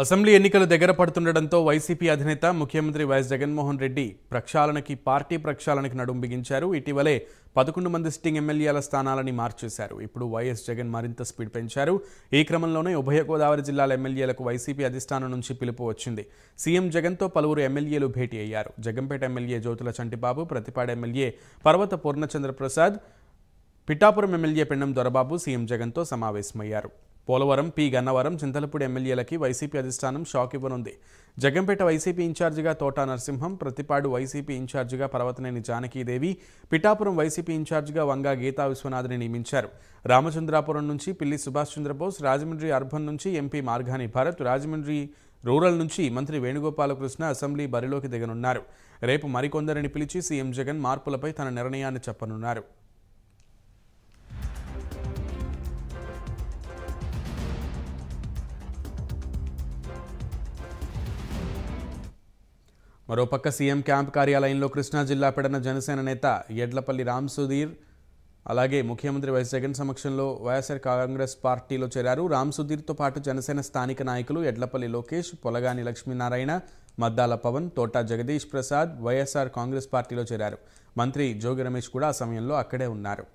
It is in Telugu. అసెంబ్లీ ఎన్నికలు దగ్గర పడుతుండడంతో వైసీపీ అధినేత ముఖ్యమంత్రి వైఎస్ జగన్ మోహన్ రెడ్డి ప్రక్షాళనకి పార్టీ ప్రక్షాళనకి నడుంబిగించారు. ఇటీవలే 11 మంది సిట్టింగ్ ఎమ్మెల్యేల స్థానాలను మార్చేశారు. ఇప్పుడు వైఎస్ జగన్ మరింత స్పీడ్ పెంచారు. ఈ క్రమంలోనే ఉభయగోదావరి జిల్లాల ఎమ్మెల్యేలకు వైసీపీ అధిష్టానం నుంచి పిలుపు వచ్చింది. సీఎం జగన్తో పలువురు ఎమ్మెల్యేలు భేటీ అయ్యారు. Jaggampeta MLA Jyothula Chantibabu, Prathipadu MLA Parvatha Purnachandra Prasad, Pithapuram MLA Pendem Dorababu CM జగన్తో సమావేశమయ్యారు. పోలవరం, పి గన్నవరం, చింతలపూడి ఎమ్మెల్యేలకి వైసీపీ అధిష్టానం షాక్ ఇవ్వనుంది. జగంపేట వైసీపీ ఇన్ఛార్జిగా తోటానరసింహం, ప్రతిపాడు వైసీపీ ఇన్ఛార్జిగా పర్వతనేని జానకీదేవి, పిఠాపురం వైసీపీ ఇన్ఛార్జిగా వంగా గీతా విశ్వనాథ్ని నియమించారు. రామచంద్రాపురం నుంచి పిల్లి సుభాష్ చంద్రబోస్, రాజమండ్రి అర్బన్ నుంచి ఎంపీ మార్గాని భారత్, రాజమండ్రి రూరల్ నుంచి మంత్రి వేణుగోపాల కృష్ణ అసెంబ్లీ బరిలోకి దిగనున్నారు. రేపు మరికొందరిని పిలిచి సీఎం జగన్ మార్పులపై తన నిర్ణయాన్ని చెప్పనున్నారు. మరోపక్క సీఎం క్యాంప్ కార్యాలయంలో కృష్ణా జిల్లా పెడన జనసేన నేత యడ్లపల్లి రామ్ సుధీర్ అలాగే ముఖ్యమంత్రి వైఎస్ జగన్ సమక్షంలో వైఎస్ఆర్ కాంగ్రెస్ పార్టీలో చేరారు. రామ్ సుధీర్తో పాటు జనసేన స్థానిక నాయకులు యడ్లపల్లి లోకేష్, పొలగాని లక్ష్మీ నారాయణ, మద్దాల పవన్, తోటా జగదీష్ ప్రసాద్ వైఎస్ఆర్ కాంగ్రెస్ పార్టీలో చేరారు. మంత్రి జోగి రమేష్ కూడా ఆ సమయంలో అక్కడే ఉన్నారు.